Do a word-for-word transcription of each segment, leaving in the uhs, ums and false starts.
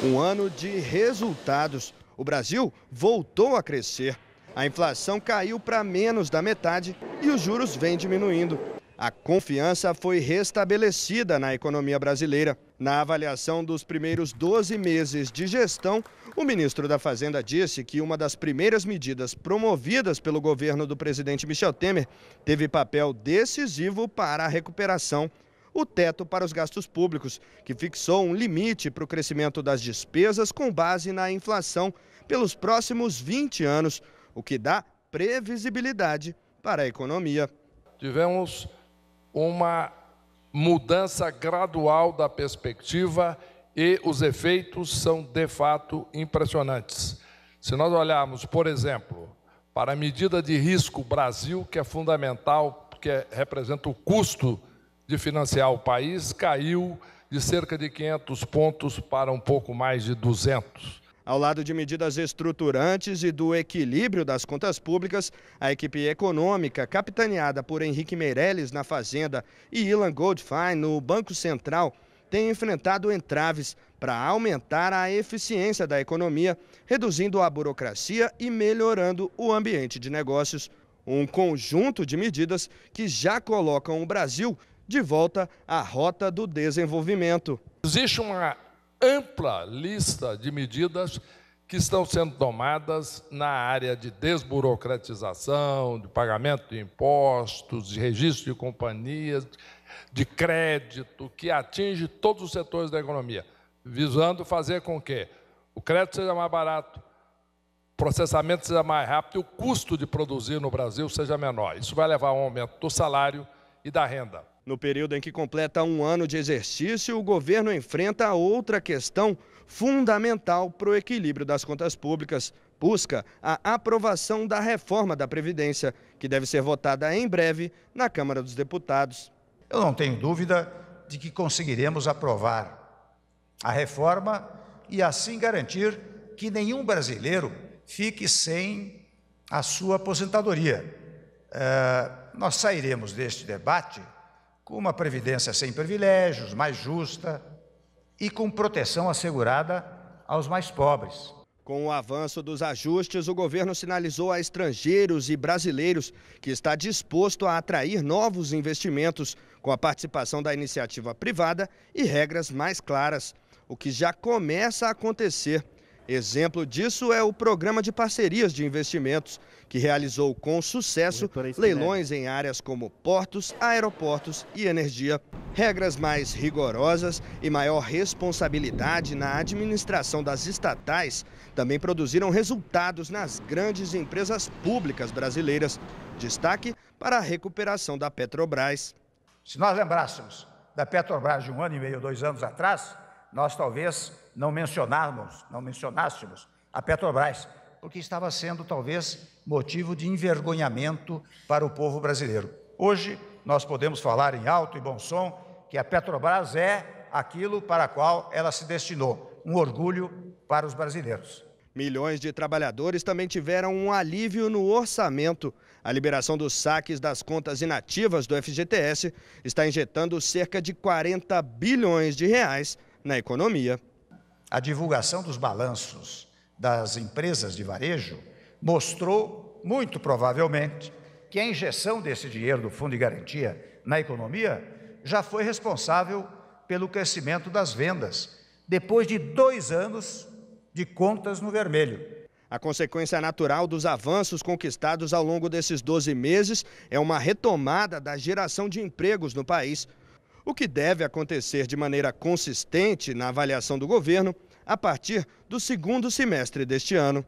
Um ano de resultados. O Brasil voltou a crescer. A inflação caiu para menos da metade e os juros vêm diminuindo. A confiança foi restabelecida na economia brasileira. Na avaliação dos primeiros doze meses de gestão, o ministro da Fazenda disse que uma das primeiras medidas promovidas pelo governo do presidente Michel Temer teve papel decisivo para a recuperação. O teto para os gastos públicos, que fixou um limite para o crescimento das despesas com base na inflação pelos próximos vinte anos, o que dá previsibilidade para a economia. Tivemos uma mudança gradual da perspectiva e os efeitos são, de fato, impressionantes. Se nós olharmos, por exemplo, para a medida de risco Brasil, que é fundamental, porque representa o custo de financiar o país, caiu de cerca de quinhentos pontos para um pouco mais de duzentos. Ao lado de medidas estruturantes e do equilíbrio das contas públicas, a equipe econômica, capitaneada por Henrique Meirelles na Fazenda e Ilan Goldfein no Banco Central, tem enfrentado entraves para aumentar a eficiência da economia, reduzindo a burocracia e melhorando o ambiente de negócios. Um conjunto de medidas que já colocam o Brasil de volta à rota do desenvolvimento. Existe uma ampla lista de medidas que estão sendo tomadas na área de desburocratização, de pagamento de impostos, de registro de companhias, de crédito, que atinge todos os setores da economia, visando fazer com que o crédito seja mais barato, o processamento seja mais rápido e o custo de produzir no Brasil seja menor. Isso vai levar a um aumento do salário e da renda. No período em que completa um ano de exercício, o governo enfrenta outra questão fundamental para o equilíbrio das contas públicas. Busca a aprovação da reforma da Previdência, que deve ser votada em breve na Câmara dos Deputados. Eu não tenho dúvida de que conseguiremos aprovar a reforma e assim garantir que nenhum brasileiro fique sem a sua aposentadoria. É, nós sairemos deste debate com uma previdência sem privilégios, mais justa e com proteção assegurada aos mais pobres. Com o avanço dos ajustes, o governo sinalizou a estrangeiros e brasileiros que está disposto a atrair novos investimentos com a participação da iniciativa privada e regras mais claras, o que já começa a acontecer. Exemplo disso é o Programa de Parcerias de Investimentos, que realizou com sucesso leilões em áreas como portos, aeroportos e energia. Regras mais rigorosas e maior responsabilidade na administração das estatais também produziram resultados nas grandes empresas públicas brasileiras. Destaque para a recuperação da Petrobras. Se nós lembrássemos da Petrobras de um ano e meio, dois anos atrás, nós talvez não mencionarmos, não mencionássemos a Petrobras, porque estava sendo talvez motivo de envergonhamento para o povo brasileiro. Hoje nós podemos falar em alto e bom som que a Petrobras é aquilo para a qual ela se destinou, um orgulho para os brasileiros. Milhões de trabalhadores também tiveram um alívio no orçamento. A liberação dos saques das contas inativas do F G T S está injetando cerca de quarenta bilhões de reais na economia. A divulgação dos balanços das empresas de varejo mostrou, muito provavelmente, que a injeção desse dinheiro do Fundo de Garantia na economia já foi responsável pelo crescimento das vendas, depois de dois anos de contas no vermelho. A consequência natural dos avanços conquistados ao longo desses doze meses é uma retomada da geração de empregos no país. O que deve acontecer de maneira consistente na avaliação do governo a partir do segundo semestre deste ano.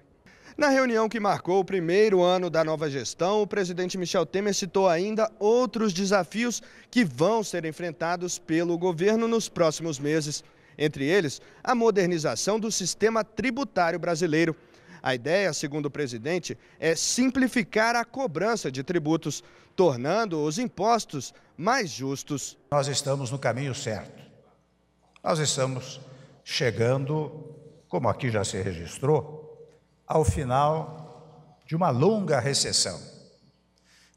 Na reunião que marcou o primeiro ano da nova gestão, o presidente Michel Temer citou ainda outros desafios que vão ser enfrentados pelo governo nos próximos meses. Entre eles, a modernização do sistema tributário brasileiro. A ideia, segundo o presidente, é simplificar a cobrança de tributos, tornando os impostos mais justos. Nós estamos no caminho certo. Nós estamos chegando, como aqui já se registrou, ao final de uma longa recessão.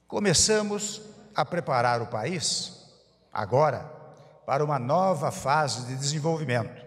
Começamos a preparar o país, agora, para uma nova fase de desenvolvimento.